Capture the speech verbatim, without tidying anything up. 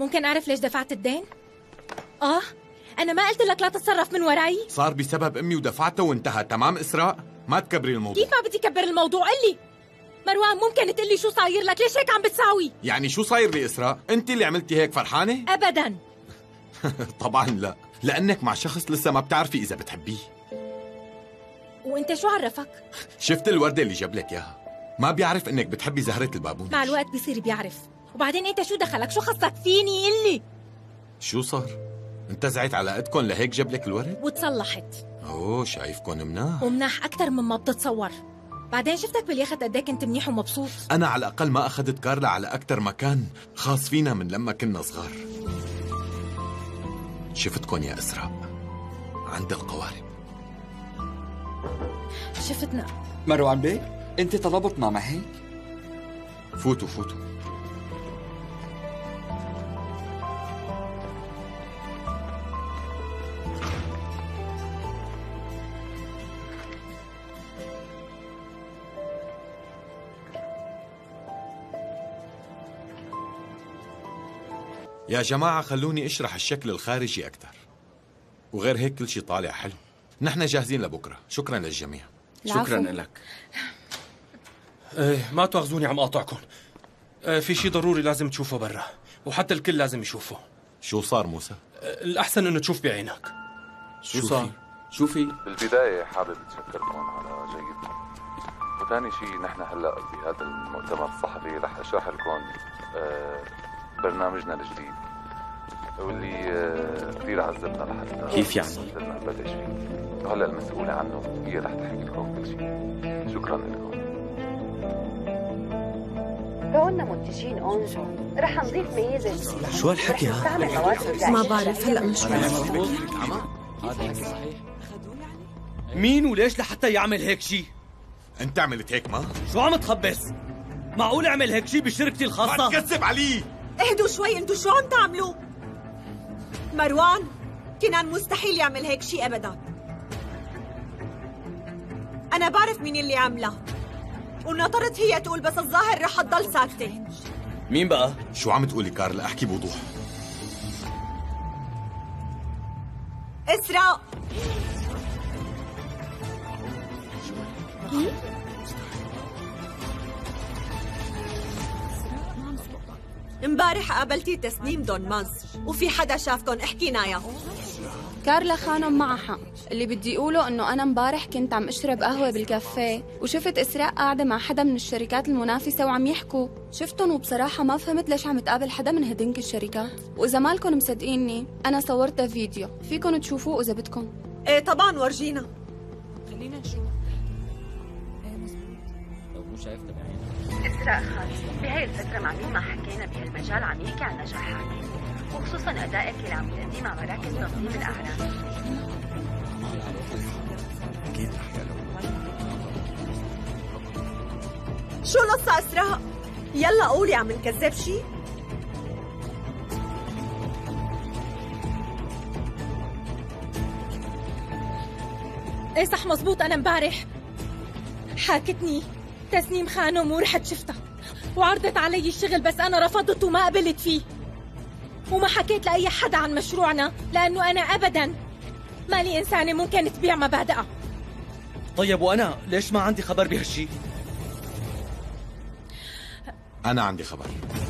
ممكن أعرف ليش دفعت الدين؟ آه؟ أنا ما قلت لك لا تتصرف من وراي؟ صار بسبب أمي ودفعته وانتهى، تمام إسراء؟ ما تكبري الموضوع. كيف ما بدي كبر الموضوع؟ قلي مروان، ممكن تقلي شو صاير لك؟ ليش هيك عم بتساوي؟ يعني شو صاير لي إسراء؟ أنت اللي عملتي هيك، فرحانة؟ أبداً. طبعاً لا، لأنك مع شخص لسه ما بتعرفي إذا بتحبيه. وأنت شو عرفك؟ شفت الوردة اللي جاب لك إياها، ما بيعرف إنك بتحبي زهرة البابونج. مع الوقت بيصير بيعرف. وبعدين أنت شو دخلك؟ شو خصك فيني؟ قلي شو صار؟ انتزعت علاقتكم لهيك جاب لك الورد؟ وتصلحت. اوه، شايفكم مناح ومناح أكثر مما بتتصور. بعدين شفتك باليخت قد ايه كنت منيح ومبسوط. أنا على الأقل ما أخذت كارلا على أكثر مكان خاص فينا من لما كنا صغار. شفتكم يا إسراء عند القوارب. شفتنا مروان بي، أنت طلبتنا ما هيك؟ فوتوا فوتوا. يا جماعة خلوني اشرح الشكل الخارجي أكثر، وغير هيك كل شيء طالع حلو. نحن جاهزين لبكرة. شكرا للجميع. شكرا لك. ايه ما تواخذوني عم قاطعكم. ايه في شيء ضروري لازم تشوفه برا، وحتى الكل لازم يشوفه. شو صار موسى؟ ايه الأحسن إنه تشوف بعينك. شو صار؟ شو في؟ بالبداية حابب أتشكركم على جيدكم، وثاني شيء نحن هلا بهذا المؤتمر الصحفي رح أشرح لكم أه برنامجنا الجديد واللي كثير عذبنا لحتى كيف يعني؟ نبلش فيه، وهلا المسؤولة عنه هي رح تحكي لكم كل شيء. شكرا لكم. كوننا منتجين اونجو رح نضيف ميزة جديدة. شو هالحكي هذا؟ ما بعرف هلا مش عارف مين وليش لحتى يعمل هيك شيء؟ أنت عملت هيك ما؟ شو عم تخبص؟ معقول أعمل هيك شيء بشركتي الخاصة؟ ما تكذب علي. اهدوا شوي، انتوا شو عم تعملوا؟ مروان، كنان مستحيل يعمل هيك شيء ابدا. انا بعرف مين اللي عملها، وناطرت هي تقول، بس الظاهر رح تضل ساكته. مين بقى؟ شو عم تقولي كارلا؟ احكي بوضوح. إسراء. امبارح قابلتي تسنيم دون مانس، وفي حدا شافكن، احكينا ياه. كارلا خانم معها حق. اللي بدي اقوله انه انا امبارح كنت عم اشرب قهوه بالكافيه، وشفت إسراء قاعده مع حدا من الشركات المنافسه وعم يحكوا، شفتن وبصراحه ما فهمت ليش عم تقابل حدا من هدينك الشركات. واذا مالكن مصدقيني انا صورت فيديو فيكن تشوفوه اذا بدكن. ايه طبعا ورجينا، خلينا نشوف. لو مو شايف تبعينا إسراء خالد، بهاي الفترة مع مين ما حكينا بهالمجال عم يحكي عن نجاحاتك، وخصوصا أدائك اللي عم تقدميه مع مراكز تنظيم الأعراس. شو نص إسراء؟ يلا قولي عم نكذب شي؟ ايه صح مزبوط، أنا مبارح حاكتني تسنيم خانم ورحت شفتها وعرضت علي الشغل، بس أنا رفضت وما قبلت فيه، وما حكيت لأي حدا عن مشروعنا، لأنه أنا أبداً مالي إنسانة ممكن تبيع مبادئها. طيب وأنا ليش ما عندي خبر بهالشي؟ أنا عندي خبر.